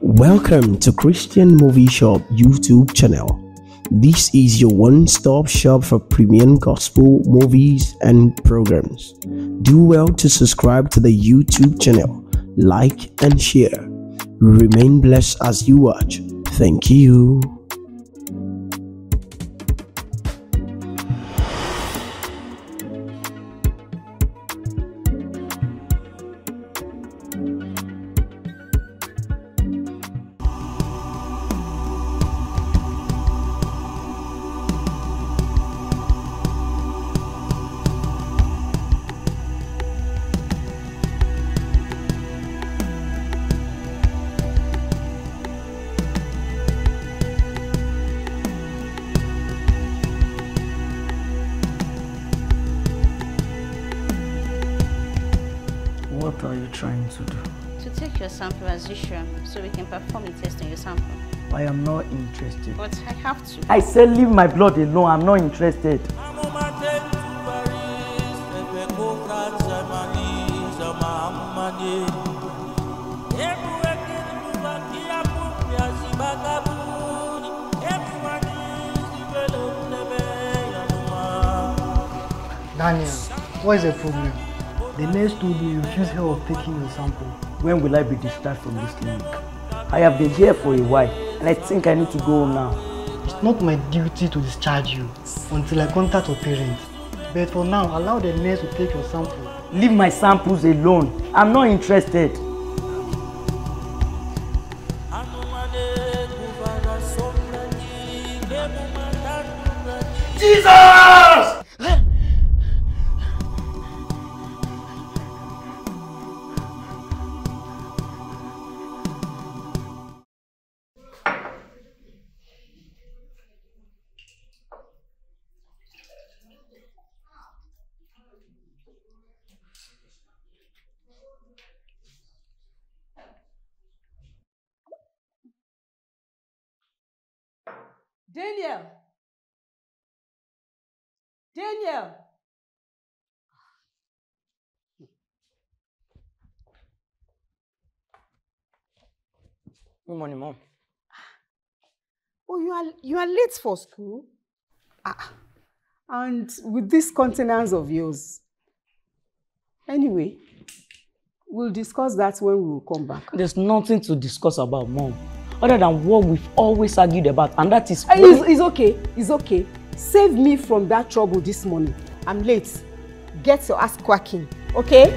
Welcome to Christian Movie Shop YouTube channel. This is your one-stop shop for premium gospel movies and programs. Do well to subscribe to the YouTube channel, like and share. Remain blessed as you watch. Thank you. What are you trying to do? To take your sample as usual, so we can perform the test on your sample. I am not interested. But I have to. I said leave my blood alone, I'm not interested. Daniel, what is the problem? The nurse told me you refuse her of taking your sample. When will I be discharged from this clinic? I have been here for a while and I think I need to go now. It's not my duty to discharge you until I contact your parents. But for now, allow the nurse to take your sample. Leave my samples alone. I'm not interested. Jesus! Daniel! Daniel! Good morning, Mom. Oh, you are late for school? Ah, and with this countenance of yours. Anyway, we'll discuss that when we come back. There's nothing to discuss about, Mom. Other than what we've always argued about, and that is... It's okay, it's okay. Save me from that trouble this morning. I'm late. Get your ass quacking, okay?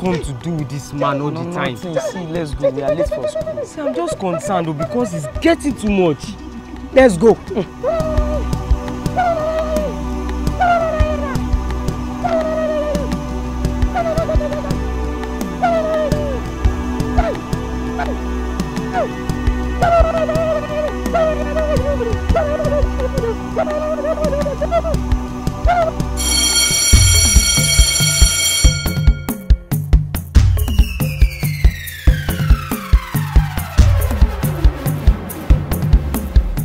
Come to do with this man all the time. See, let's go. We are late for school. See, I'm just concerned though because it's getting too much. Let's go.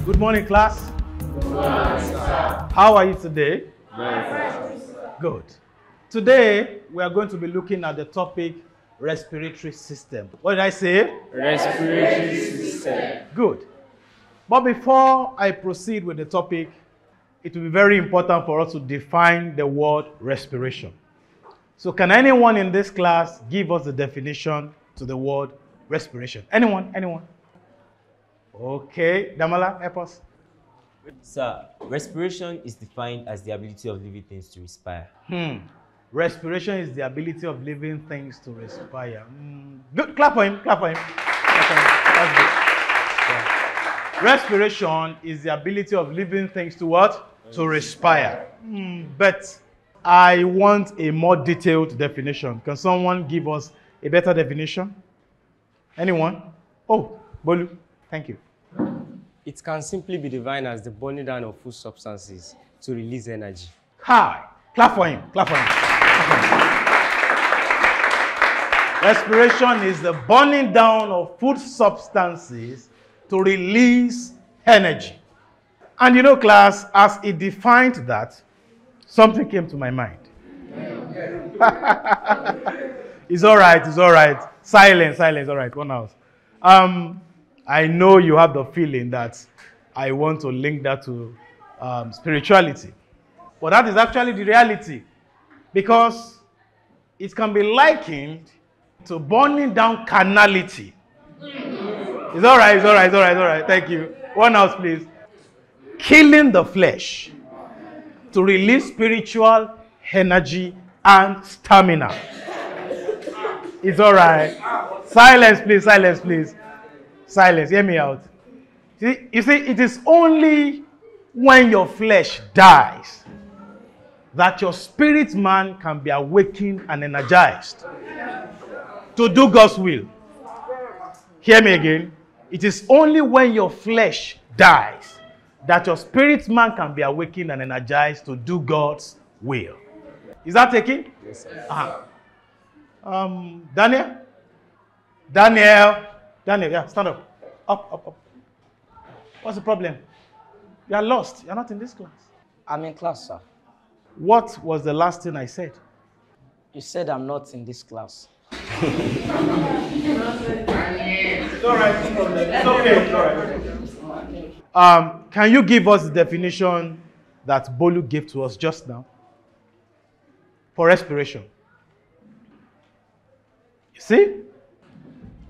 Good morning, class. Good morning, sir. How are you today? Good. Good. Today, we are going to be looking at the topic respiratory system. What did I say? Respiratory system. Good. But before I proceed with the topic, it will be very important for us to define the word respiration. So can anyone in this class give us the definition to the word respiration? Anyone? Anyone? Okay, Damola, help us. Sir, respiration is defined as the ability of living things to respire. Respiration is the ability of living things to respire. Good, clap for him, clap for him. That's good. Yeah. Respiration is the ability of living things to what? To respire. But I want a more detailed definition. Can someone give us a better definition? Anyone? Oh, Bolu, thank you. It can simply be defined as the burning down of food substances to release energy. Hi! Clap for him. Clap for him. Respiration is the burning down of food substances to release energy. And you know, class, as he defined that, something came to my mind. It's all right, it's all right. Silence, silence, all right, 1 hour. I know you have the feeling that I want to link that to spirituality. But that is actually the reality. Because it can be likened to burning down carnality. It's all right, it's all right, it's all right, it's all right. Thank you. 1 hour, please. Killing the flesh to release spiritual energy and stamina. It's all right. Silence, please, silence, please. Silence, hear me out. See, you see, it is only when your flesh dies that your spirit man can be awakened and energized to do God's will. Hear me again. It is only when your flesh dies that your spirit man can be awakened and energized to do God's will. Is that taking? Yes, sir. Daniel? Daniel? Daniel, yeah, stand up. Up, up, up. What's the problem? You are lost. You are not in this class. I'm in class, sir. What was the last thing I said? You said I'm not in this class. It's all right. It's okay. It's all right. Can you give us the definition that Bolu gave to us just now for respiration? You see?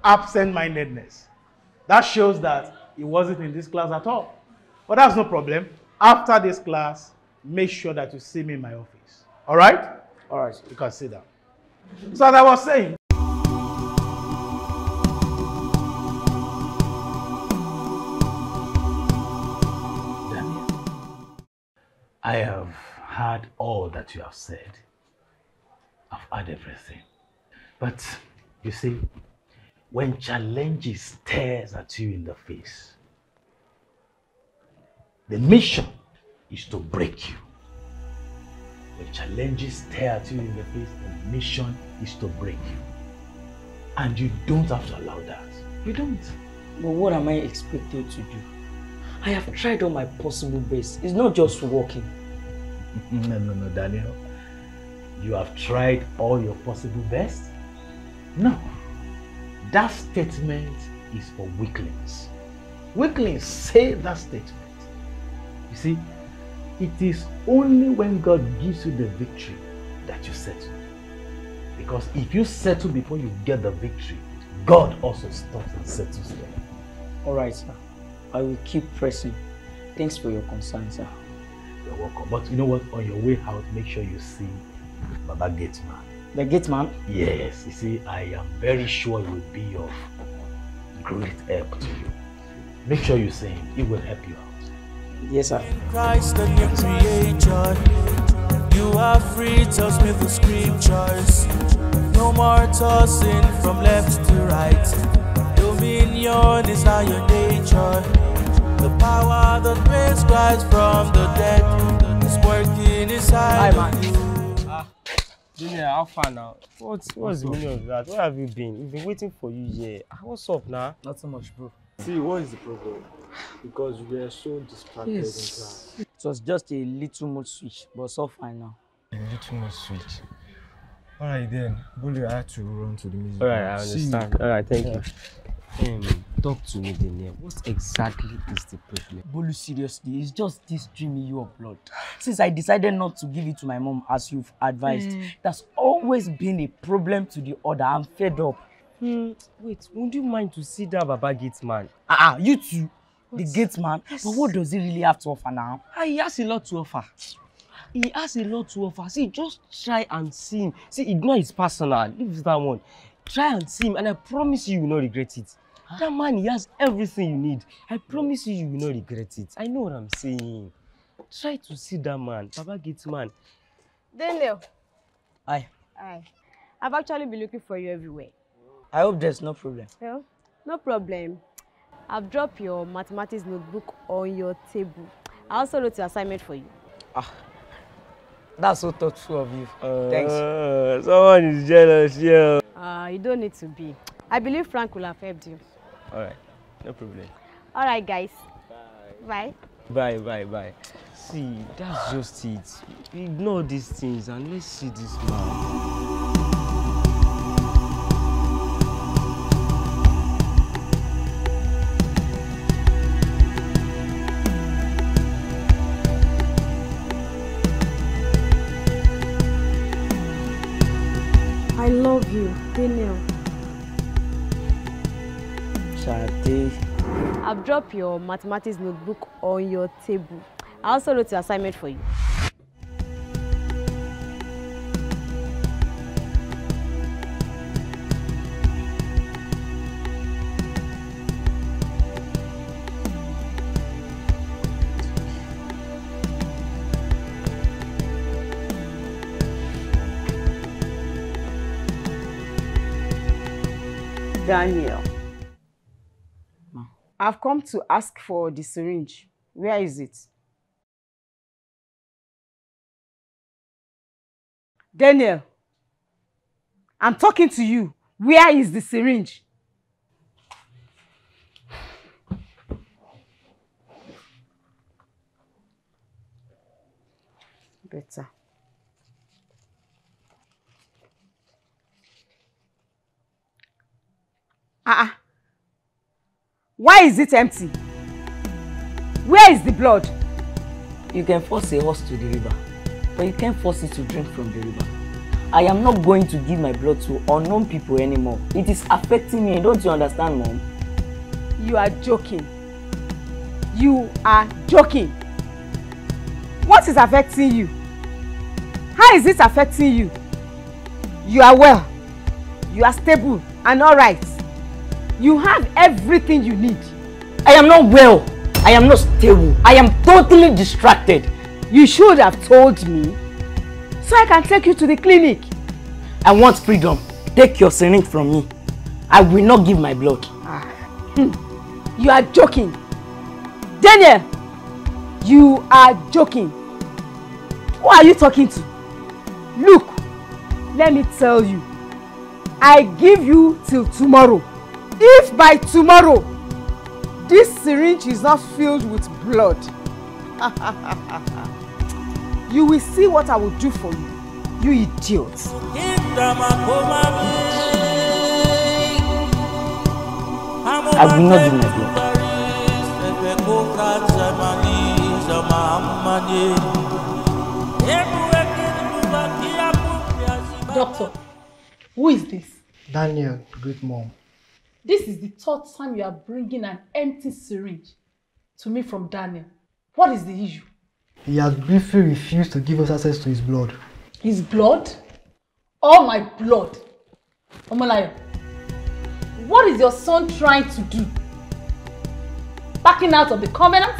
Absent-mindedness. That shows that he wasn't in this class at all. But that's no problem. After this class, make sure that you see me in my office. All right? All right. You can sit down. So as I was saying, I have heard all that you have said. I've heard everything. But you see, when challenges stares at you in the face, the mission is to break you. When challenges stare at you in the face, the mission is to break you. And you don't have to allow that. You don't. But what am I expected to do? I have tried all my possible best. It's not just walking. No, no, no, Daniel. You have tried all your possible best? No. That statement is for weaklings. Weaklings say that statement. You see, it is only when God gives you the victory that you settle. Because if you settle before you get the victory, God also stops and settles there. All right, sir. I will keep pressing. Thanks for your concern, sir. You're welcome. But you know what? On your way out, make sure you see Baba Gatesman. The Gatesman? Yes. You see, I am very sure he will be of great help to you. Make sure you see him. He will help you out. Yes, sir. In Christ, the new creature, you are free. Toss me the scriptures. No more tossing from left to right. Dominion is now your nature. The power that raised Christ from the dead is working inside. Hi, man. Dene, how far now? What's the meaning of that? Where have you been? We've been waiting for you here. What's up now? Not so much, bro. See, what is the problem? Because we are so distracted in class. It was just a little more switch, but it's all fine now. A little more switch. All right, then. Bolu, I had to run to the music. All right, I understand. All right, thank you. Talk to me, Daniel. What exactly is the problem? Bolu, seriously, it's just this dream you upload. Since I decided not to give it to my mom, as you've advised, that's always been a problem to the other. I'm fed up. Wait, wouldn't you mind to see that Baba Gatesman? You too. What? The Gatesman? Yes. But what does he really have to offer now? He has a lot to offer. He has a lot to offer. See, just try and see him. See, ignore his personal. Leave that one. Try and see him, and I promise you will not regret it. That man, he has everything you need. I promise you, you will not regret it. I know what I'm saying. Try to see that man, Baba Gatesman. Then, Leo. Aye. Aye. I've actually been looking for you everywhere. I hope there's no problem. Well, no problem. I've dropped your mathematics notebook on your table. I also wrote your assignment for you. Ah, that's so thoughtful of you. Thanks. Someone is jealous, yeah. You don't need to be. I believe Frank will have helped you. All right, no problem. All right, guys. Bye. Bye. Bye, bye, bye. See, that's just it. Ignore these things and let's see this man. I love you, Daniel. Shadi. I've dropped your mathematics notebook on your table. I also wrote the assignment for you. Daniel, Ma. I've come to ask for the syringe. Where is it? Daniel, I'm talking to you. Where is the syringe? Better. Why is it empty? Where is the blood? You can force a horse to the river, but you can't force it to drink from the river. I am not going to give my blood to unknown people anymore. It is affecting me. Don't you understand, Mom? You are joking. You are joking. What is affecting you? How is it affecting you? You are well. You are stable and all right. You have everything you need. I am not well. I am not stable. I am totally distracted. You should have told me so I can take you to the clinic. I want freedom. Take your syringe from me. I will not give my blood. You are joking. Daniel, you are joking. Who are you talking to? Look, let me tell you. I give you till tomorrow. If by tomorrow, this syringe is not filled with blood, you will see what I will do for you, you idiots. I will not give my blood. Doctor, who is this? Daniel, good mom. This is the third time you are bringing an empty syringe to me from Daniel. What is the issue? He has briefly refused to give us access to his blood. His blood? Oh, my blood. Omolayo, what is your son trying to do? Backing out of the covenant?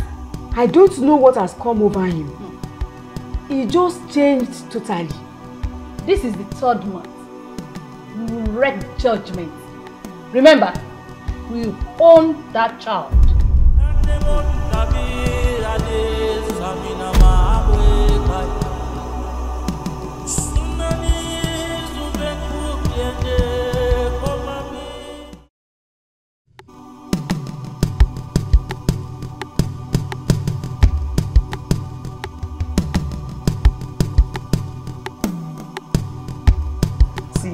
I don't know what has come over him. No. He just changed totally. This is the third month. You wreck judgment. Remember, we own that child.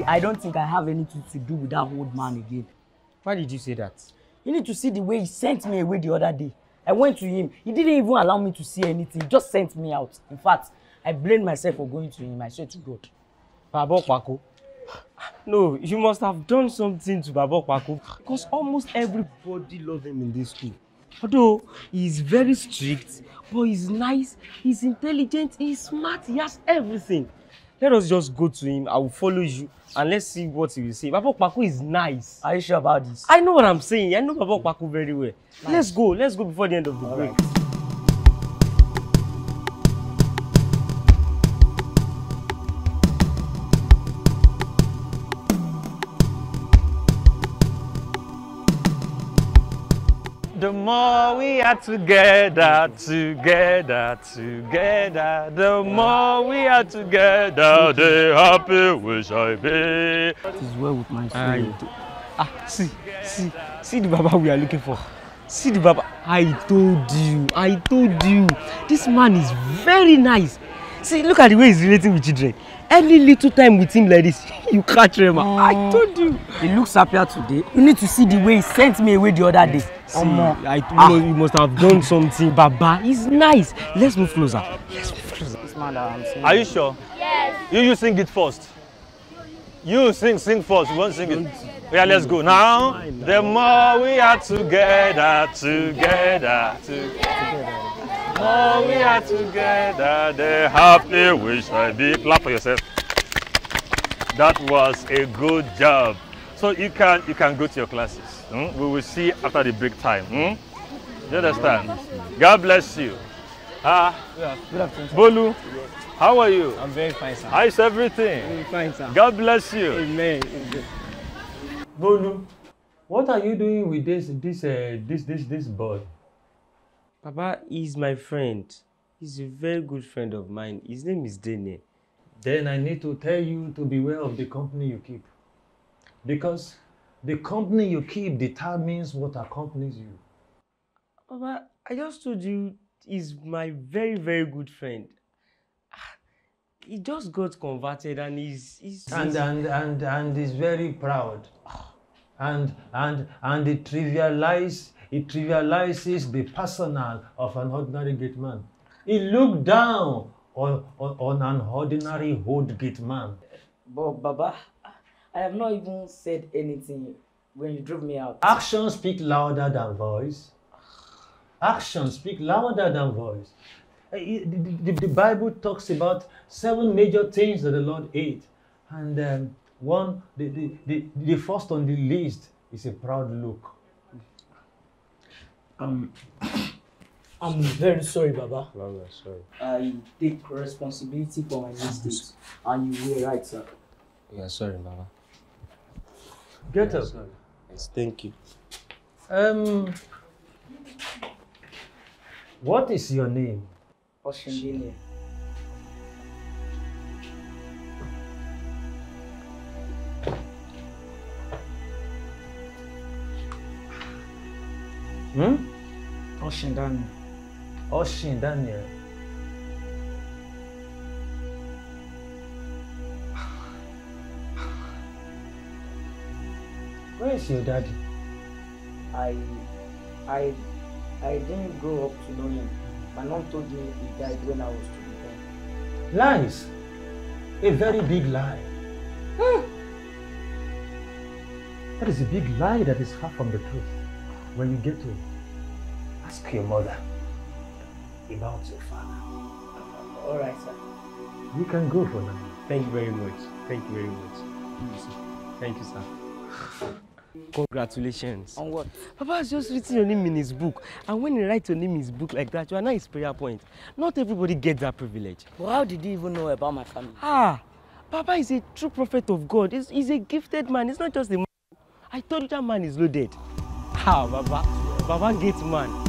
I don't think I have anything to do with that old man again. Why did you say that? You need to see the way he sent me away the other day. I went to him. He didn't even allow me to see anything. He just sent me out. In fact, I blamed myself for going to him. I said to God. Baba Okwaku. No, you must have done something to Baba Okwaku because almost everybody loves him in this school. Although he's very strict, but he's nice, he's intelligent, he's smart, he has everything. Let us just go to him. I will follow you and let's see what he will say. Baba Okwaku is nice. Are you sure about this? I know what I'm saying. I know Baba Okwaku very well. Nice. Let's go. Let's go before the end of the break. Right. The more we are together, together, together, the more we are together, the happier we shall be. That is well with my friend. See the Baba we are looking for. See the Baba. I told you. This man is very nice. See, look at the way he's relating with children. Any little time with him like this, you catch him. I told you. He looks happier today. You need to see the way he sent me away the other day. See, you must have done something. Baba, he's nice. Let's move closer. This man that I'm singing. Are you sure? Yes. You sing it first. You sing first. You won't sing it. Yeah, let's go. Now, the more we are together, together. Oh, we are together, the happy we shall be. Clap for yourself. That was a good job. So you can go to your classes. We will see after the break time. You understand? God bless you. Good afternoon, sir. Bolu, how are you? I'm very fine, sir. How's everything? I'm fine, sir. God bless you. Amen. Bolu, what are you doing with this boy? Papa is my friend. He's a very good friend of mine. His name is Dene. Then I need to tell you to beware of the company you keep. Because the company you keep determines what accompanies you. Papa, I just told you he's my very, very good friend. He just got converted and he's very proud. And he trivialized. It trivializes the personal of an ordinary gate man. It looked down on an ordinary old gate man. But Baba, I have not even said anything when you drove me out. Actions speak louder than voice. Actions speak louder than voice. The Bible talks about 7 major things that the Lord ate. And the first on the list is a proud look. I'm very sorry, Baba. No, sorry. I take responsibility for my mistakes, and you were right, sir. Yeah, sorry, Baba. Get up. Sorry. Yes, thank you. What is your name? Oshin Daniel. Oshin Daniel. Oshin Daniel. Where is your daddy? I didn't grow up to know him. My mom told me he died when I was 2 years old. Lies. A very big lie. That is a big lie that is far from the truth. When you get to it, ask your mother about your father. All right, sir. You can go for now. Thank you very much. Thank you very much. Thank you, sir. Congratulations. On what? Papa has just written your name in his book. And when he writes your name in his book like that, you are now his prayer point. Not everybody gets that privilege. Well, how did you even know about my family? Papa is a true prophet of God. He's a gifted man. It's not just a man. I told you that man is loaded. Ah, Baba Gatesman.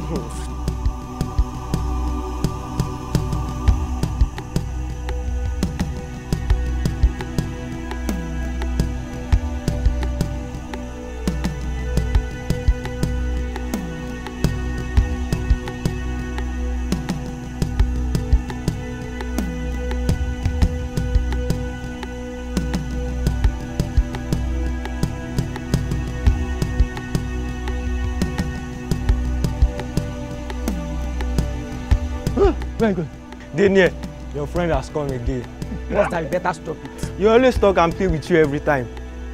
Daniel, your friend has come again. What's that? You better stop it. You always talk and play with you every time.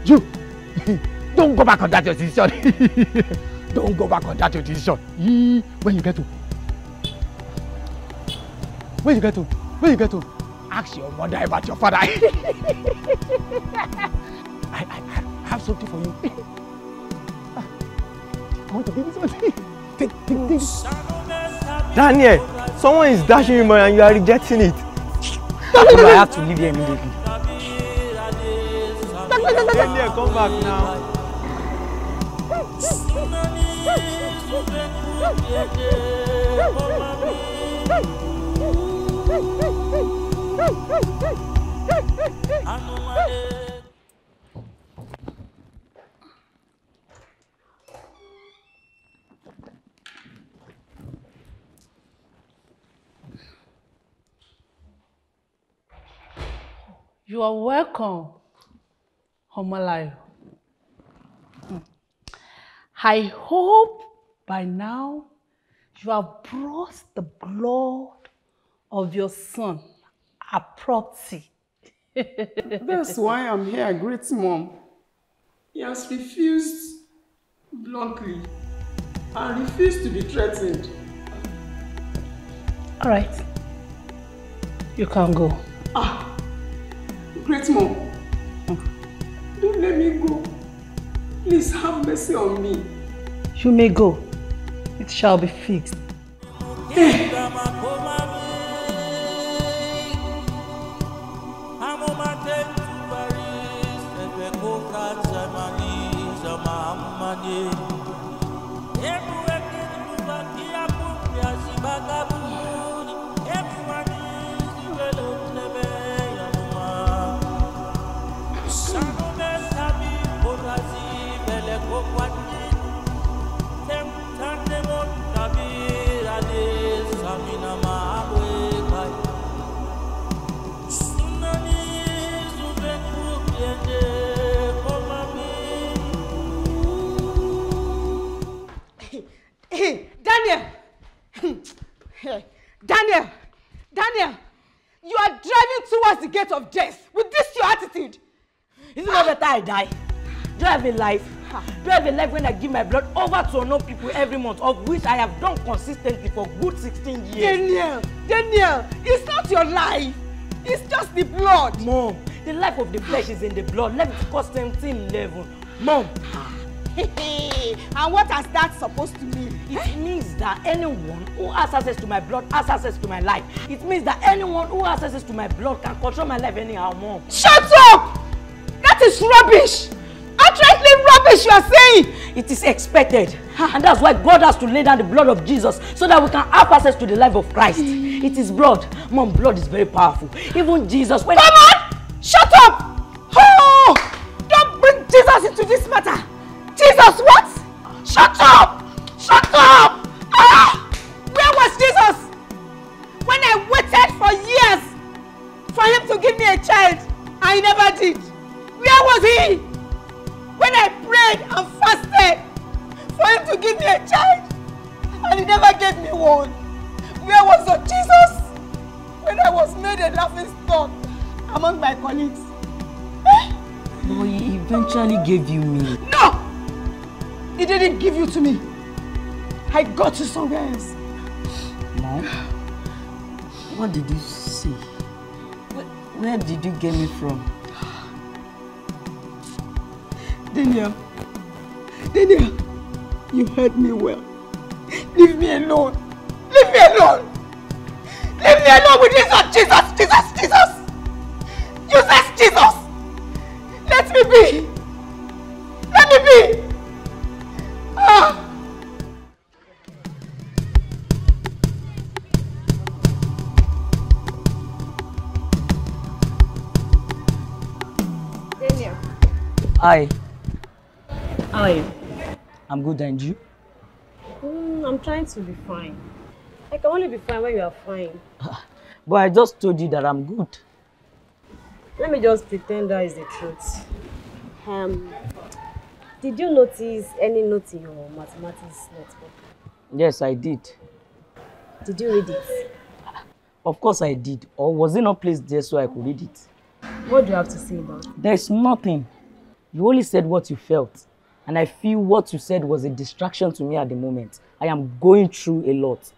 You! Don't go back on that your decision. Don't go back on that your decision. When you get to, ask your mother about your father. I have something for you. I want to give you something. Take this. Daniel! Someone is dashing you money and you are rejecting it. I have to leave here immediately. Come back now. You are welcome, Omolayo. I hope by now you have brought the blood of your son a property. That's why I'm here, great mom. He has refused bluntly and refused to be threatened. All right, you can go. Ah, great mom, don't let me go. Please have mercy on me. You may go. It shall be fixed. Daniel! Daniel! Daniel! You are driving towards the gate of death with this your attitude! Is it not better I die? Do I have a life? Do I have a life when I give my blood over to unknown people every month, of which I have done consistently for good 16 years? Daniel! Daniel! It's not your life! It's just the blood! Mom, the life of the flesh is in the blood. Leviticus 17:11. Mom! And what has that supposed to mean? It means that anyone who has access to my blood has access to my life. It means that anyone who has access to my blood can control my life anyhow, Mom. Shut up! That is rubbish! Outrightly rubbish you are saying! It is expected. And that's why God has to lay down the blood of Jesus so that we can have access to the life of Christ. It is blood. Mom, blood is very powerful. Even Jesus... When come on! Shut up! Oh! Don't bring Jesus into this matter! Jesus, what? Shut up! Shut up! Ah! Where was Jesus? When I waited for years for him to give me a child, I never did. Where was he? When I prayed and fasted for him to give me a child, and he never gave me one. Where was the Jesus? When I was made a laughingstock among my colleagues. No, he eventually gave you me. No! He didn't give you to me. I got you somewhere else. Mom, what did you see? Where did you get me from? Daniel, Daniel, you heard me well. Leave me alone. Leave me alone. Leave me alone with Jesus, Jesus, Jesus, Jesus. You said Jesus. Let me be. Let me be. Ah! Daniel. Hi. Hi. I'm good, and you? I'm trying to be fine. I can only be fine when you are fine. But I just told you that I'm good. Let me just pretend that is the truth. Did you notice any note in your mathematics notebook? Yes, I did. Did you read it? Of course I did. Or was it not placed there so I could read it? What do you have to say about it? There's nothing. You only said what you felt. And I feel what you said was a distraction to me at the moment. I am going through a lot.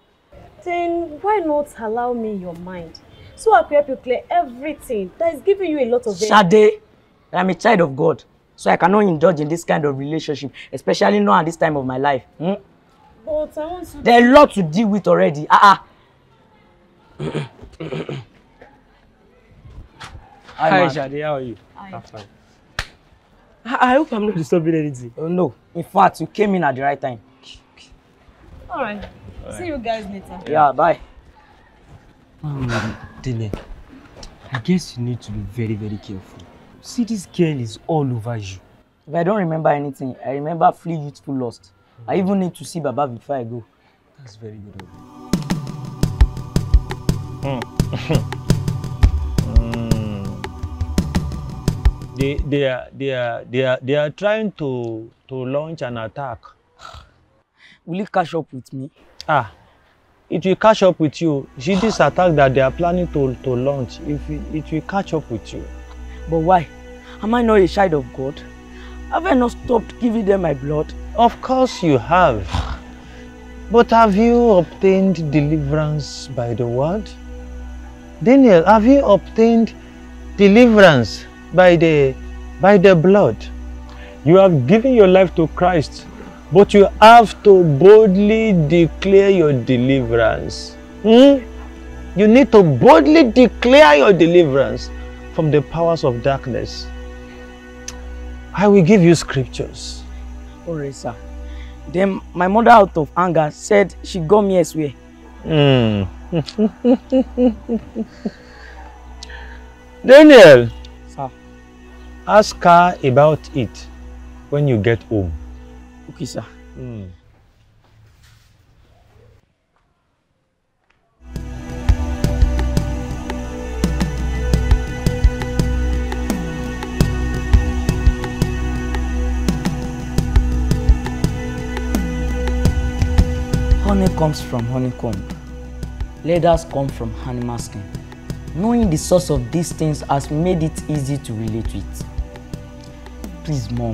Then why not allow me your mind? So I could help you clear everything that is giving you a lot of... Shadi, I am a child of God. So I cannot indulge in this kind of relationship, especially now at this time of my life. Hmm? But I want to... There are a lot to deal with already. Hi Shadi, how are you? I'm fine. I hope I'm not disturbing anything. Oh no, in fact, you came in at the right time. Alright. All right. See you guys later. Yeah, bye. Dene, I guess you need to be very, very careful. See, this girl is all over you. If I don't remember anything, I remember Flee Youthful Lust. Mm-hmm. I even need to see Baba before I go. That's very good of you. They are trying to launch an attack. Will it catch up with me? Ah, it will catch up with you. See this attack that they are planning to launch, it will catch up with you. But why? Am I not a child of God? Have I not stopped giving them my blood? Of course you have. But have you obtained deliverance by the word? Daniel, have you obtained deliverance by the blood? You have given your life to Christ, but you have to boldly declare your deliverance. You need to boldly declare your deliverance from the powers of darkness. I will give you scriptures. Alright, sir. Then my mother, out of anger, said she got me elsewhere. Daniel, sir, ask her about it when you get home. Okay, sir. Honey comes from honeycomb. Leathers come from animal skin. Knowing the source of these things has made it easy to relate with. Please, Mom,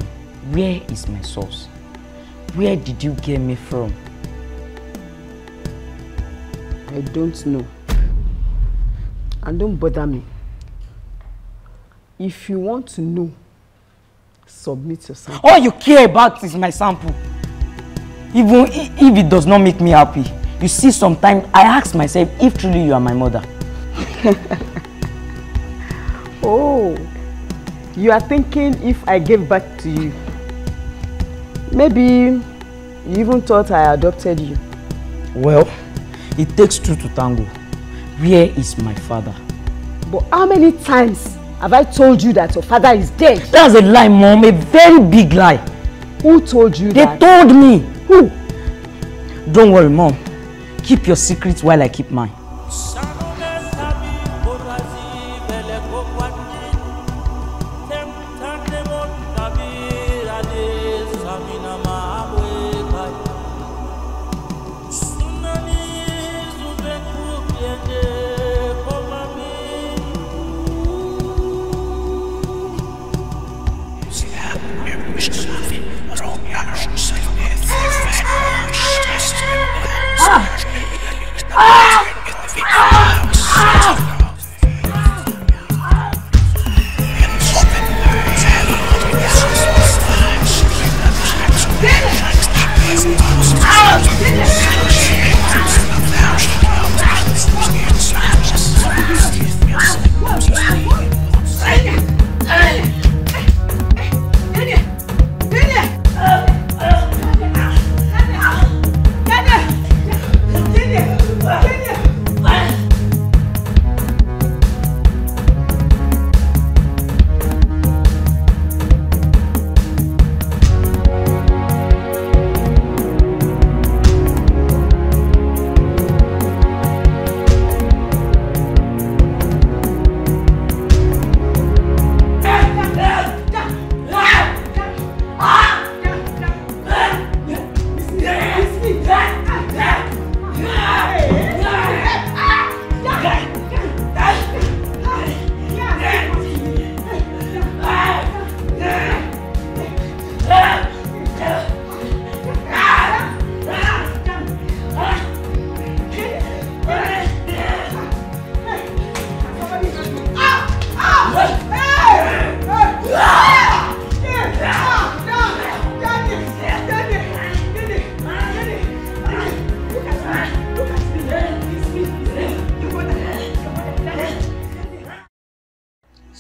where is my source? Where did you get me from? I don't know. And don't bother me. If you want to know, submit your sample. All you care about is my sample. Even if it does not make me happy. You see, sometimes I ask myself if truly you are my mother. Oh, you are thinking if I gave birth to you. Maybe you even thought I adopted you. Well, it takes two to tango. Where is my father? But how many times have I told you that your father is dead? That's a lie, Mom, a very big lie. Who told you that? They told me. Who? Don't worry, Mom. Keep your secrets while I keep mine.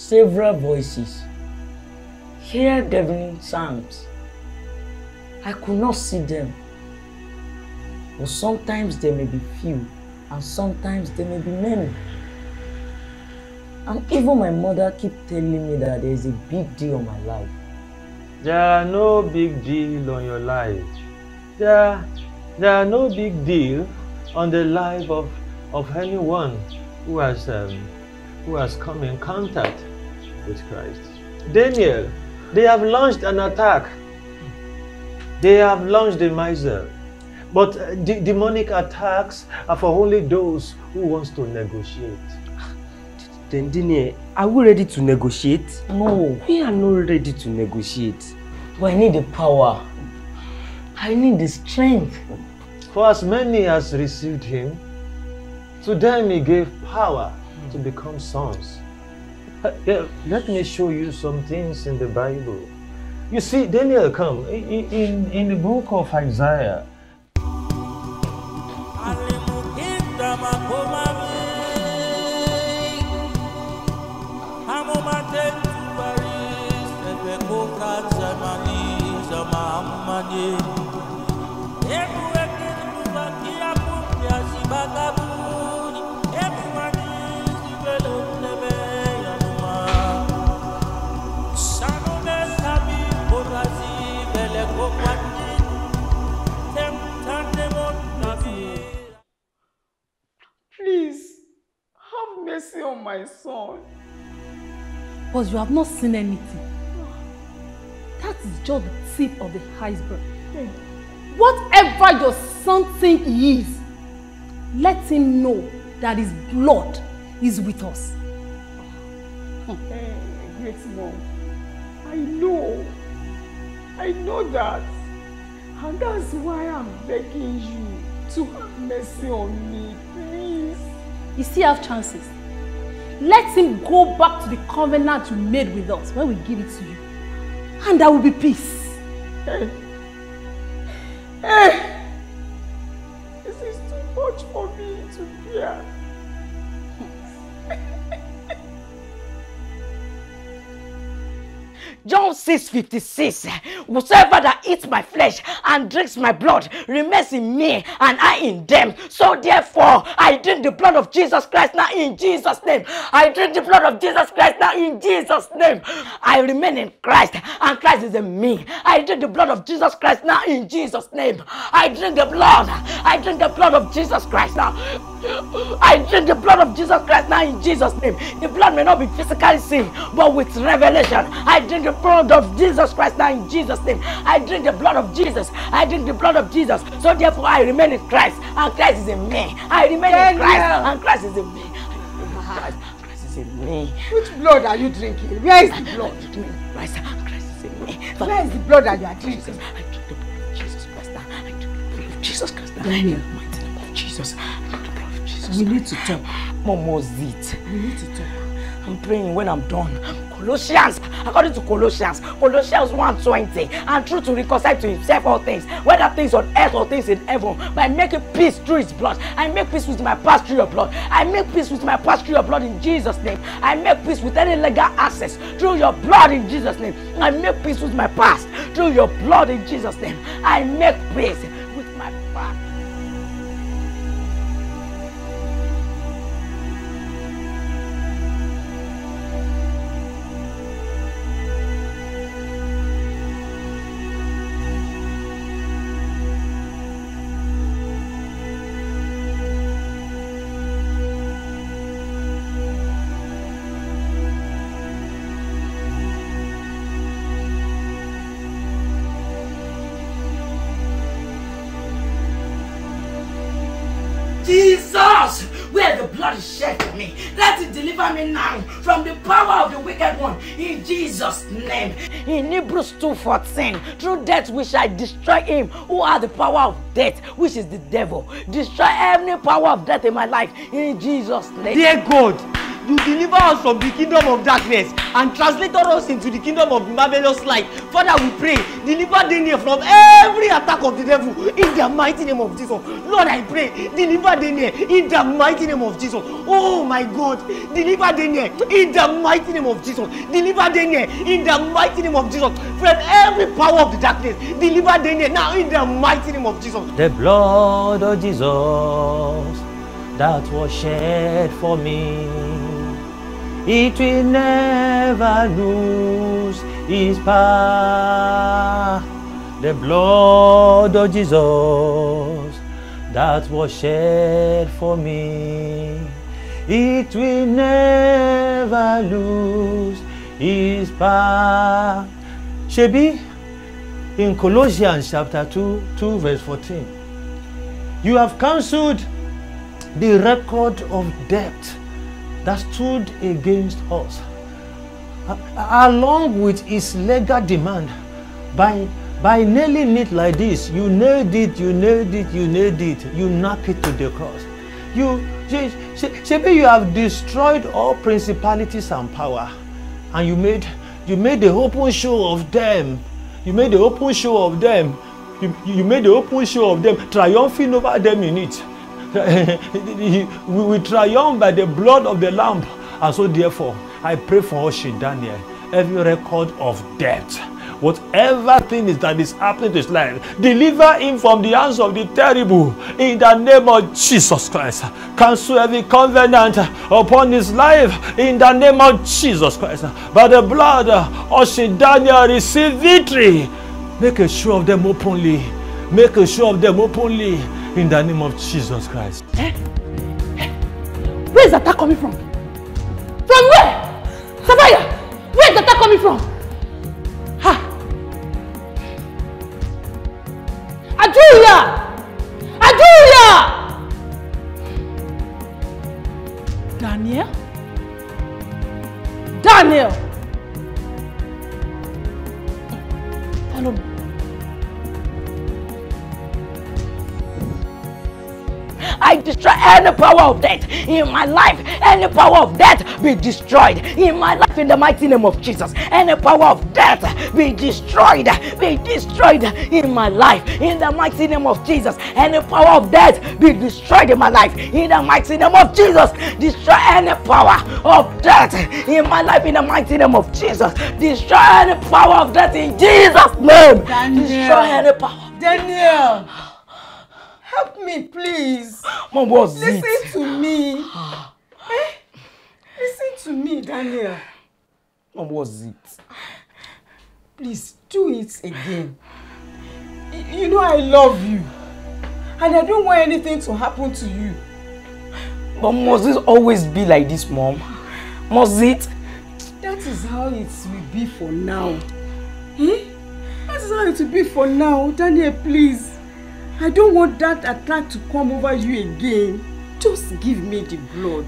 Several voices. Hear deafening sounds. I could not see them. But sometimes there may be few, and sometimes there may be many. And even my mother keeps telling me that there is a big deal on my life. There are no big deal on your life. There are no big deal on the life of anyone who has come in contact with Christ. Daniel, they have launched an attack. They have launched a miser. But demonic attacks are for only those who want to negotiate. Then Dene, are we ready to negotiate? No. We are not ready to negotiate. But I need the power. I need the strength. For as many as received him, to them he gave power to become sons. Let me show you some things in the Bible. You see, Daniel, come, in the book of Isaiah. Please, have mercy on my son. But you have not seen anything. That is just the tip of the iceberg. Yeah. Whatever your son thinks he is, let him know that his blood is with us. Great Mom, I know that. And that's why I'm begging you to have mercy on me, please. You still have chances. Let him go back to the covenant you made with us when we give it to you. And there will be peace. Hey. Hey. This is too much for me to bear. John 6:56, whosoever that eats my flesh and drinks my blood remains in me and I in them. So therefore, I drink the blood of Jesus Christ now in Jesus' name. I drink the blood of Jesus Christ now in Jesus' name. I remain in Christ and Christ is in me. I drink the blood of Jesus Christ now in Jesus' name. I drink the blood. I drink the blood of Jesus Christ now. I drink the blood of Jesus Christ now in Jesus' name. The blood may not be physically seen, but with revelation. I drink the blood of Jesus Christ now in Jesus' name. I drink the blood of Jesus. I drink the blood of Jesus. So therefore I remain in Christ and Christ is in me. I remain in Christ and Christ is in me. Christ is in me. Which blood are you drinking? Where is the blood? Christ and Christ is in me. Where is the blood that you are drinking? I drink the blood of Jesus Christ now. I drink the blood of Jesus Christ now. In the mighty name of Jesus. I drink the blood of Jesus. We need to talk. Mom was it. We need to talk. I'm praying when I'm done. Colossians, according to Colossians, Colossians 1:20, and true to reconcile to himself all things, whether things on earth or things in heaven, by making peace through his blood. I make peace with my past through your blood. I make peace with my past through your blood in Jesus' name. I make peace with any legal access through your blood in Jesus' name. I make peace with my past through your blood in Jesus' name. I make peace with my past. Now from the power of the wicked one in Jesus' name. In Hebrews 2:14, through death we shall destroy him who has the power of death, which is the devil. Destroy every power of death in my life in Jesus' name. Dear God, You deliver us from the kingdom of darkness and translate us into the kingdom of marvelous light. Father, we pray, deliver Daniel from every attack of the devil in the mighty name of Jesus. Lord, I pray, deliver Daniel in the mighty name of Jesus. Oh my God, deliver Daniel in the mighty name of Jesus. Deliver Daniel in the mighty name of Jesus from every power of the darkness. Deliver Daniel now in the mighty name of Jesus. The blood of Jesus that was shed for me, it will never lose its power. The blood of Jesus that was shed for me, it will never lose its power. Shebi, in Colossians chapter 2 verse 14, you have cancelled the record of debt that stood against us, along with its legal demand. By nailing it like this, you nailed it, you nailed it, you nailed it, you knock it to the cross. You have destroyed all principalities and power, and you made the open show of them. You made the open show of them. You made the open show of them, triumphing over them in it. We triumph by the blood of the Lamb. And so therefore, I pray for Oshin Daniel, every record of death, whatever thing is that is happening to his life, deliver him from the hands of the terrible in the name of Jesus Christ. Cancel every covenant upon his life in the name of Jesus Christ. By the blood, Oshin Daniel receive victory. Make a show of them openly. Make a show of them openly. In the name of Jesus Christ. Eh? Eh? Where is the attack coming from? From where? Sapphire, where is the attack coming from? Ha! Ajuya! Ajuya! Daniel? Daniel! Follow me. I destroy any power of death in my life. Any power of death be destroyed in my life in the mighty name of Jesus. Any power of death be destroyed. Be destroyed in my life in the mighty name of Jesus. Any power of death be destroyed in my life in the mighty name of Jesus. Destroy any power of death in my life in the mighty name of Jesus. Destroy any power of death in Jesus' name. Daniel. Destroy any power. Daniel. Help me, please. What was it? Listen to me. Eh? Listen to me, Daniel. What was it? Please, do it again. You know I love you. And I don't want anything to happen to you. But must it always be like this, Mom? Must it? That is how it will be for now. Eh? That is how it will be for now. Daniel, please. I don't want that attack to come over you again. Just give me the blood.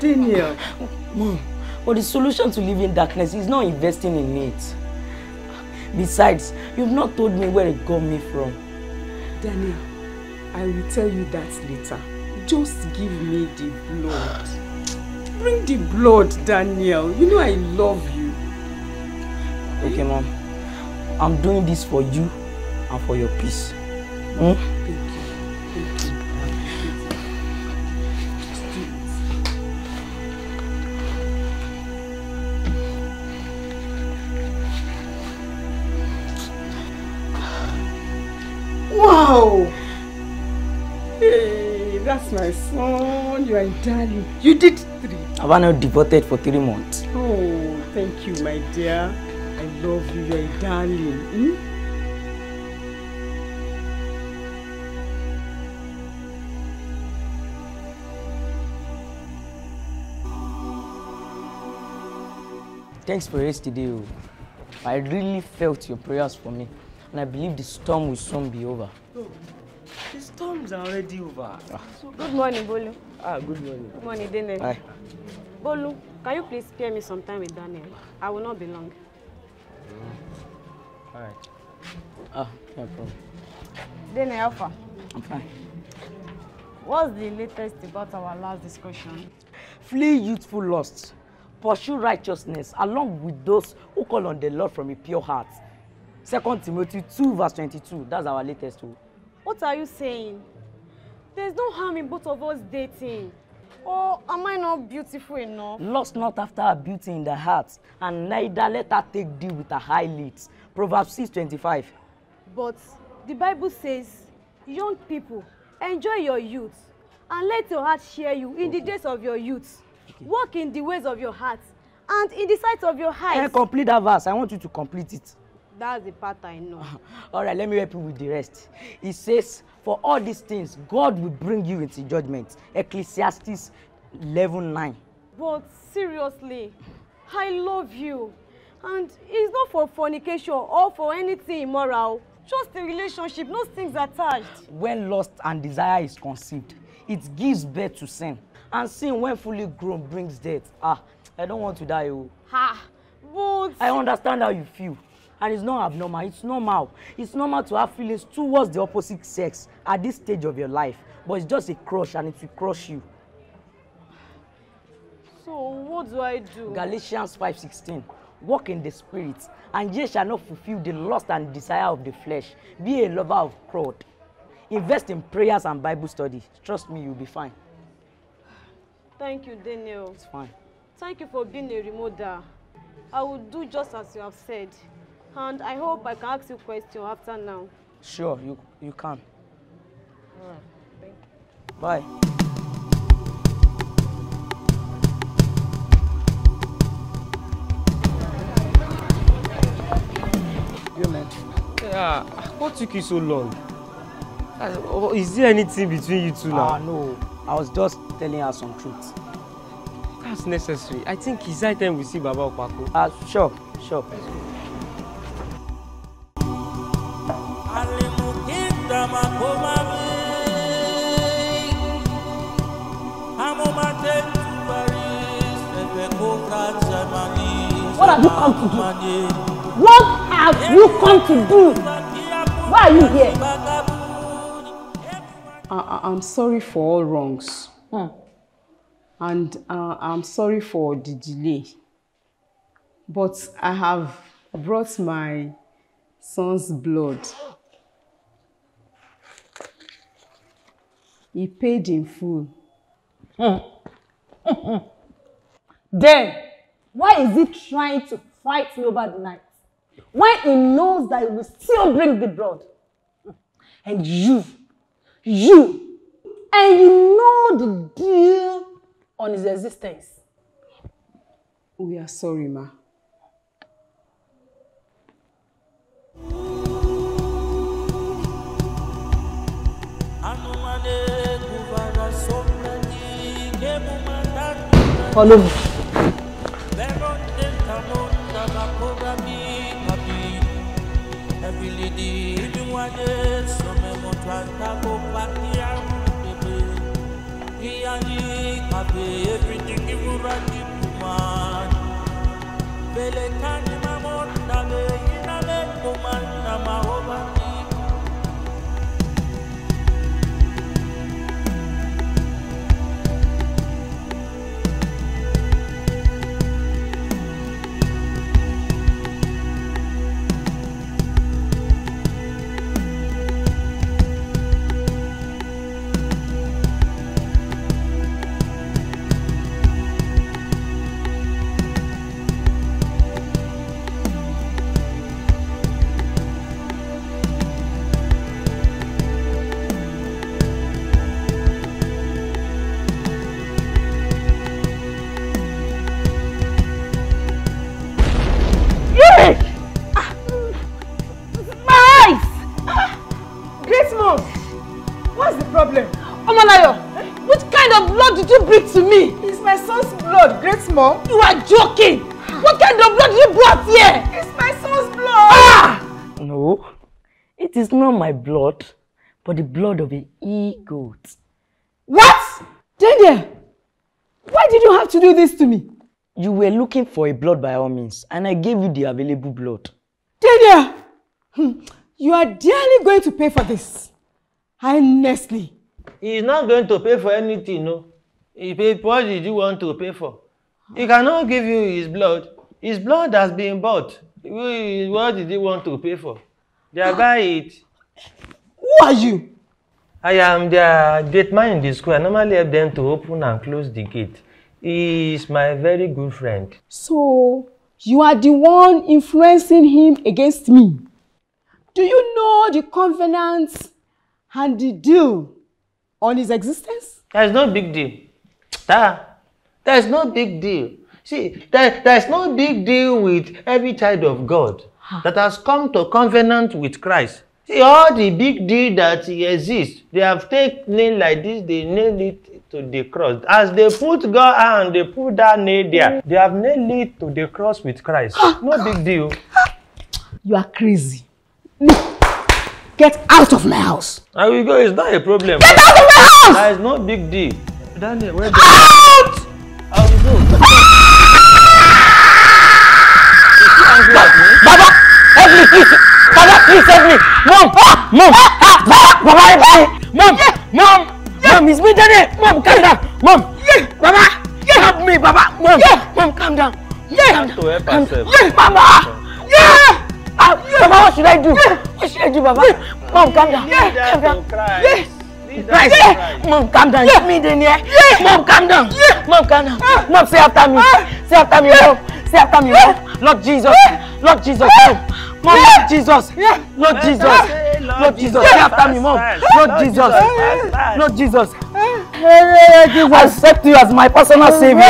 Daniel. Mom, but the solution to living darkness is not investing in it. Besides, you've not told me where it got me from. Daniel, I will tell you that later. Just give me the blood. Bring the blood, Daniel. You know I love you. Okay, Mom. I'm doing this for you and for your peace. Hmm? Wow! Hey, that's my son. You are darling. You did 3. I was not deported for 3 months. Oh, thank you, my dear. I love you. You are darling. Hmm? Thanks for yesterday. I really felt your prayers for me, and I believe the storm will soon be over. Oh, the storm's already over. Ah. Good morning, Bolu. Ah, good morning. Good morning, Dene. Hi. Bolu, can you please spare me some time with Daniel? I will not be long. All right. Ah, no problem. Dene, how far? I'm fine. What's the latest about our last discussion? Flee youthful lusts, pursue righteousness along with those who call on the Lord from a pure heart. 2 Timothy 2 verse 22, that's our latest one. What are you saying? There's no harm in both of us dating. Oh, am I not beautiful enough? Lust not after her beauty in the heart, and neither let her take thee with her high lids. Proverbs 6:25. But the Bible says, young people, enjoy your youth, and let your heart share you in the days of your youth. Okay. Walk in the ways of your heart, and in the sight of your eyes. Can I complete that verse? I want you to complete it. That's the part I know. All right, let me help you with the rest. It says, for all these things, God will bring you into judgment. Ecclesiastes 11:9. But seriously, I love you. And it's not for fornication or for anything immoral. Just a relationship, no strings attached. When lust and desire is conceived, it gives birth to sin. And sin, when fully grown, brings death. Ah, I don't want to die. Oh. Ha! But... I understand how you feel. And it's not abnormal, it's normal. It's normal to have feelings towards the opposite sex at this stage of your life. But it's just a crush and it will crush you. So what do I do? Galatians 5:16. Walk in the Spirit, and ye shall not fulfill the lust and desire of the flesh. Be a lover of God. Invest in prayers and Bible study. Trust me, you'll be fine. Thank you, Daniel. It's fine. Thank you for being a remoter. I will do just as you have said. And I hope I can ask you a question after now. Sure, you can. All right, thank you. Bye. Yo, man. Yeah, what took you so long? Is there anything between you two now? No, I was just telling her some truth. That's necessary. I think it's high time we see Baba Okwaku. Sure. What have you come to do? What have you come to do? Why are you here? I'm sorry for all wrongs. And I'm sorry for the delay. But I have brought my son's blood. He paid in full. Then, why is he trying to fight me over the night? Why he knows that he will still bring the blood? And you know the deal on his existence. We are sorry, ma. Follow me. Mom? You are joking! What kind of blood you brought here? It's my son's blood! Ah! No, it is not my blood, but the blood of an e-goat. What? Daniel, why did you have to do this to me? You were looking for a blood by all means, and I gave you the available blood. Daniel, you are dearly going to pay for this. Honestly. He is not going to pay for anything, no. He paid. What did you want to pay for? He cannot give you his blood. His blood has been bought. What did he want to pay for? They buy it. Who are you? I am the gate man in the school. I normally help them to open and close the gate. He is my very good friend. So, you are the one influencing him against me. Do you know the covenant and the deal on his existence? There is no big deal. There is no big deal. See, there is no big deal with every child of God that has come to covenant with Christ. See, all the big deal that exists, they have taken nail like this, they nailed it to the cross. As they put God's hand, they put that nail there. They have nailed it to the cross with Christ. No big deal. You are crazy. Get out of my house. I will go. It's not a problem. Get out of my house! That is no big deal. Daniel, where do you out? I will go. Baba, help me, please. Baba, please help me. Mom, mom, mom, mom, it's me, Daniel. Mom, calm down. Mom, Baba, help me, Baba. Mom, mom, calm down. Yeah, calm down. Baba, yeah. Baba, what should I do? What should I do, Baba? Mom, calm down. Calm down. Yes. Mom, calm down. Give me the near. Mom, calm down. Mom, calm down. Mom, say after me. Say after me, Mom. Say after me, Mom. Lord Jesus. Lord Jesus. Mom, Lord Jesus. Lord Jesus. Lord Jesus. Say after me, Mom. Lord Jesus. Lord Jesus. I accept you as my personal savior.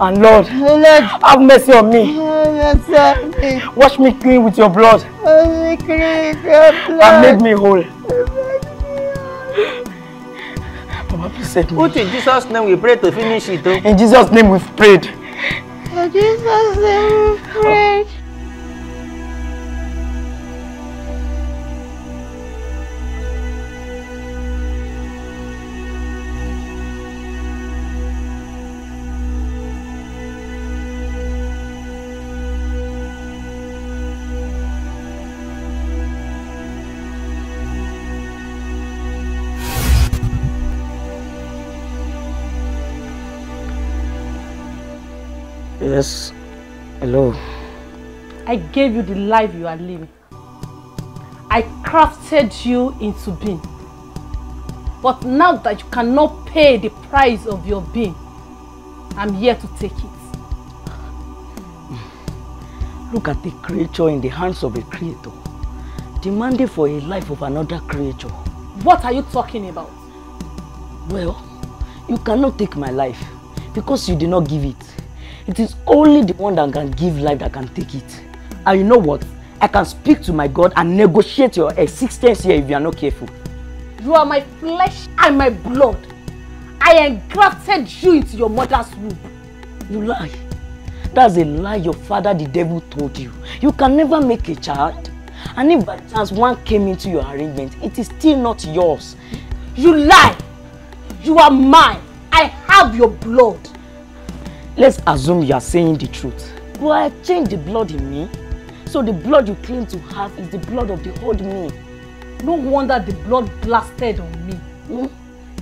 And Lord, have mercy on me. Wash me clean with your blood. And make me whole. Baba, please save me. In Jesus' name we pray to finish it. In Jesus' name we've prayed. In Jesus' name we've prayed. Yes, hello. I gave you the life you are living. I crafted you into being. But now that you cannot pay the price of your being, I'm here to take it. Look at the creature in the hands of a creator, demanding for a life of another creature. What are you talking about? Well, you cannot take my life because you did not give it. It is only the one that can give life that can take it. And you know what? I can speak to my God and negotiate your existence here if you are not careful. You are my flesh and my blood. I engrafted you into your mother's womb. You lie. That's a lie your father, the devil, told you. You can never make a child. And if by chance one came into your arrangement, it is still not yours. You lie. You are mine. I have your blood. Let's assume you are saying the truth. But I changed the blood in me. So the blood you claim to have is the blood of the old me. No wonder the blood blasted on me.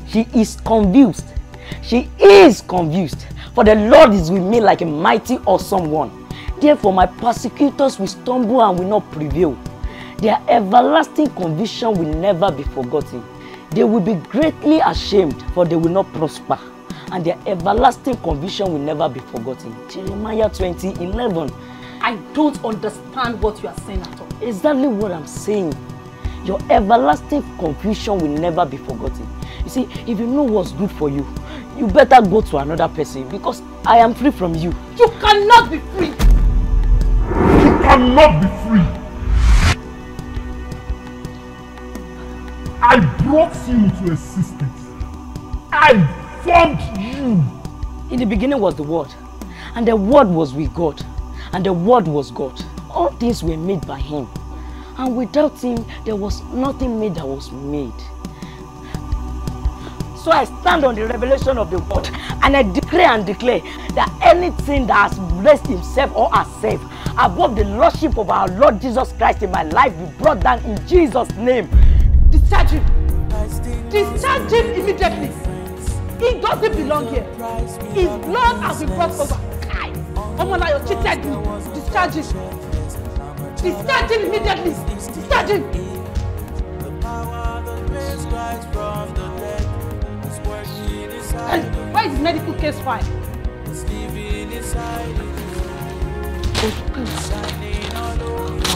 She is convulsed. She is convulsed. For the Lord is with me like a mighty awesome one. Therefore my persecutors will stumble and will not prevail. Their everlasting conviction will never be forgotten. They will be greatly ashamed, for they will not prosper. And their everlasting conviction will never be forgotten. Jeremiah 20:11. I don't understand what you are saying at all. Exactly what I'm saying. Your everlasting confusion will never be forgotten. You see, if you know what's good for you, you better go to another person, because I am free from you. You cannot be free. You cannot be free. I brought you into existence. I formed you. In the beginning was the Word, and the Word was with God, and the Word was God. All things were made by Him, and without Him there was nothing made that was made. So I stand on the revelation of the Word, and I declare and declare that anything that has blessed himself or herself above the lordship of our Lord Jesus Christ in my life be brought down in Jesus' name. Discharge him. Discharge him immediately. He doesn't belong here. His blood has been brought over. Kai! Omolayo cheated me. Discharge him. Discharge him immediately. Discharge him. Where is the medical case file?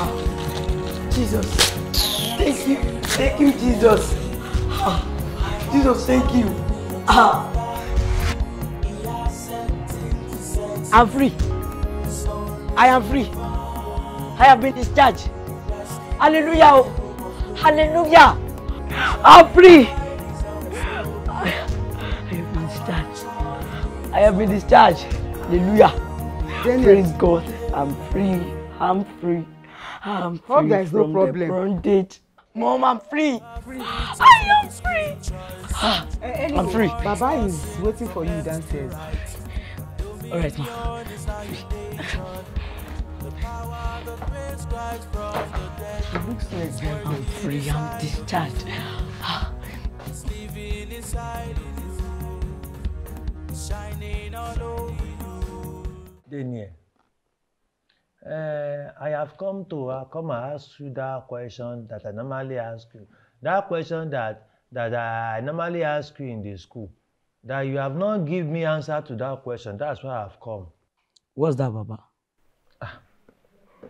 Oh, Jesus. Thank you. Thank you, Jesus. Jesus, thank you. I'm free. I am free. I have been discharged. Hallelujah. Hallelujah. I'm free. I have been discharged. I have been discharged. Hallelujah. Daniel. Praise God. I'm free. I'm free. I'm free. Hope there is no problem. Bondage. Mom, I'm free. I am free. Anyway, I'm free. Baba is waiting for you downstairs. All right, mom. Looks like I'm free. I'm discharged. Dene, I have come and ask you that question that I normally ask you. That question that I normally ask you in the school. That you have not given me answer to that question. That's why I have come. What's that, Baba?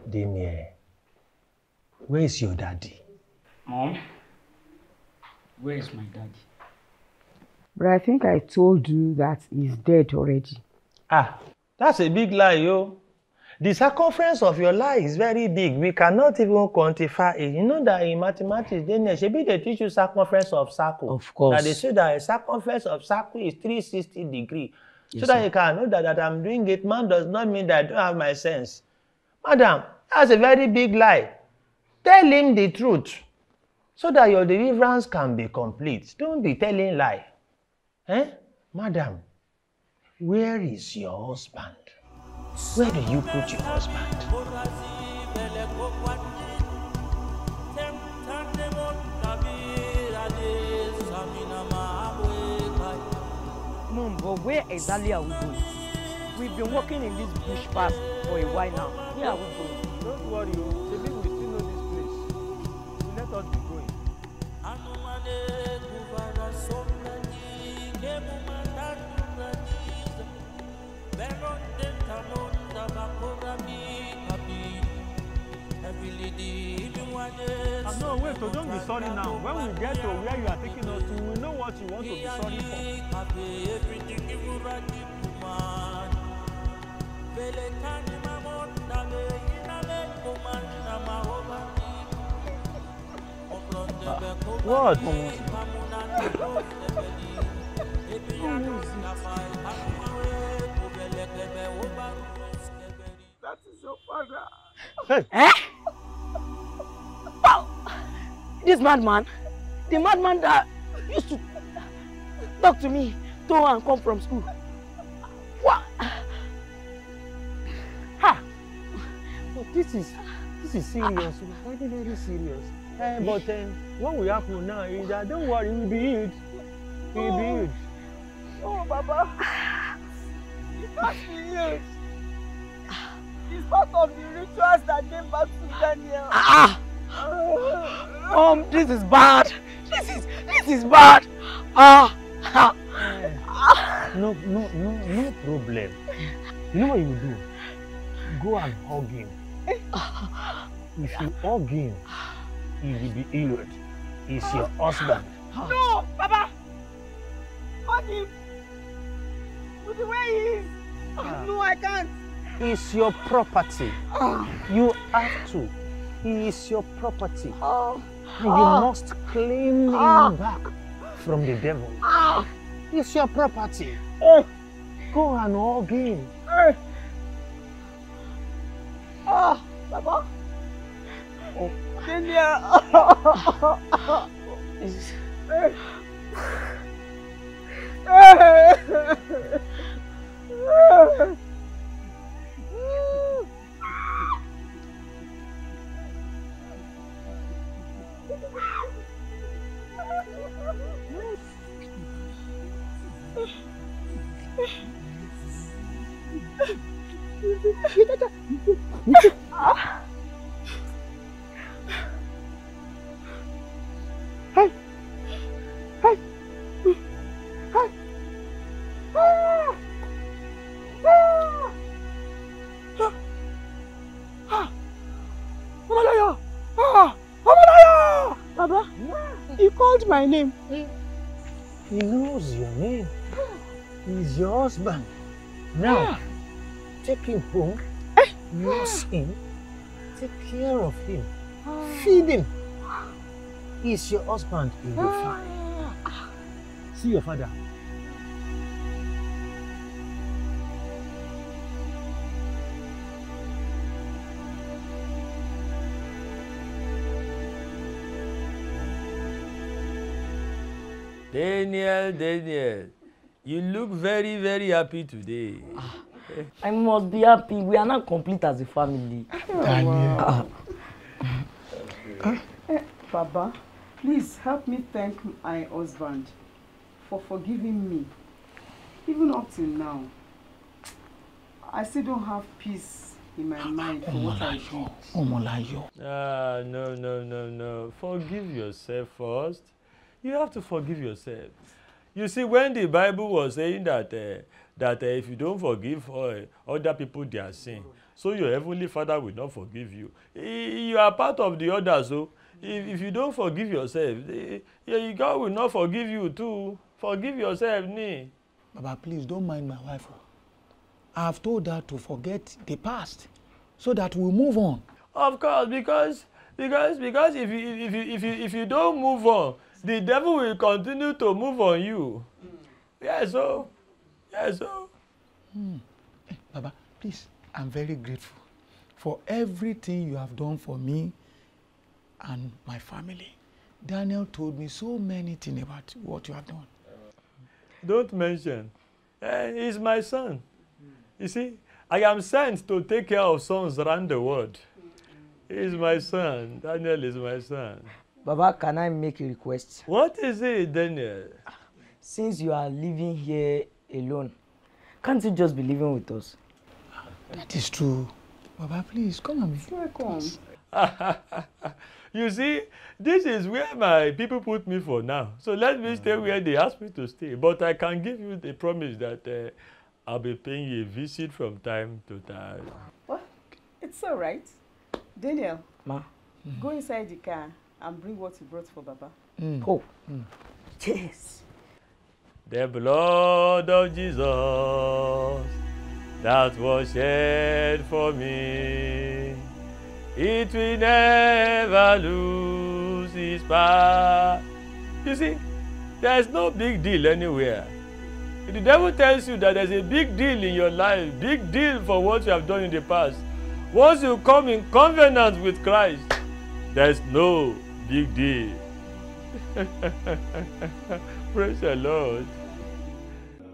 Daniel, where is your daddy? Mom, where is my daddy? But I think I told you that he's dead already. That's a big lie, yo. The circumference of your lie is very big. We cannot even quantify it. You know that in mathematics, they teach you circumference of circle. Of course. That they say that a circumference of circle is 360 degrees. Yes, so that you can know that I'm doing it. Man does not mean that I don't have my sense. Madam, that's a very big lie. Tell him the truth so that your deliverance can be complete. Don't be telling lie. Eh? Madam, where is your husband? Where do you put your husband? Mom, but where exactly are we going? We've been walking in this bush path for a while now. Where are we going? Don't worry, Shadi will still know this place. So let us be going. No, wait, so don't be sorry now. When we get to where you are taking us to, we know what you want to be sorry for. What? That is your father. Eh? Wow! This madman, the madman that used to talk to me, to and come from school. What? Ha! But this is serious. Very, very serious. But what will happen now is that don't worry, we'll be healed. We'll be healed. Oh, Baba. It's not serious. It's part of the rituals that came back to Daniel. This is bad. This is bad. No problem. You know what you do? Go and hug him. If you hug him, he will be healed. He's your husband. No, Baba. Hug him. With the way he is. No, I can't. Is your property. You have to. He is your property. You must claim him back from the devil. It's your property. Go and hug him. Baba. Daniel. My name. He knows your name. He's your husband. Now, take him home, nurse him, take care of him, feed him. He's your husband, he will find. See your father. Daniel, you look very, very happy today. I must be happy. We are not complete as a family. Daniel. Baba, please help me thank my husband for forgiving me. Even up till now, I still don't have peace in my mind for what I did. Omolayo. No. Forgive yourself first. You have to forgive yourself. You see, when the Bible was saying that if you don't forgive other people their sin, so your heavenly Father will not forgive you. You are part of the others, so if you don't forgive yourself, God will not forgive you too. Forgive yourself, nee. Baba, please don't mind my wife. I have told her to forget the past, so that we move on. Of course, because if you don't move on, the devil will continue to move on you. Yes, so. Baba, please, I'm very grateful for everything you have done for me and my family. Daniel told me so many things about what you have done. Don't mention. He's my son. You see, I am sent to take care of sons around the world. He's my son. Daniel is my son. Baba, can I make a request? What is it, Daniel? Since you are living here alone, can't you just be living with us? That is true. Baba, please, come and come. You see, this is where my people put me for now. So let me stay where they asked me to stay. But I can give you the promise that I'll be paying you a visit from time to time. What? It's all right. Daniel, Ma, go inside the car and bring what you brought for Baba. Yes. The blood of Jesus that was shed for me, it will never lose its power. You see, there's no big deal anywhere. If the devil tells you that there's a big deal in your life, big deal for what you have done in the past, once you come in covenant with Christ, there's no big deal. Praise the Lord.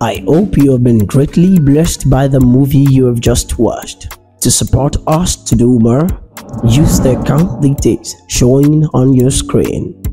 I hope you have been greatly blessed by the movie you have just watched. To support us to do more, use the account details showing on your screen.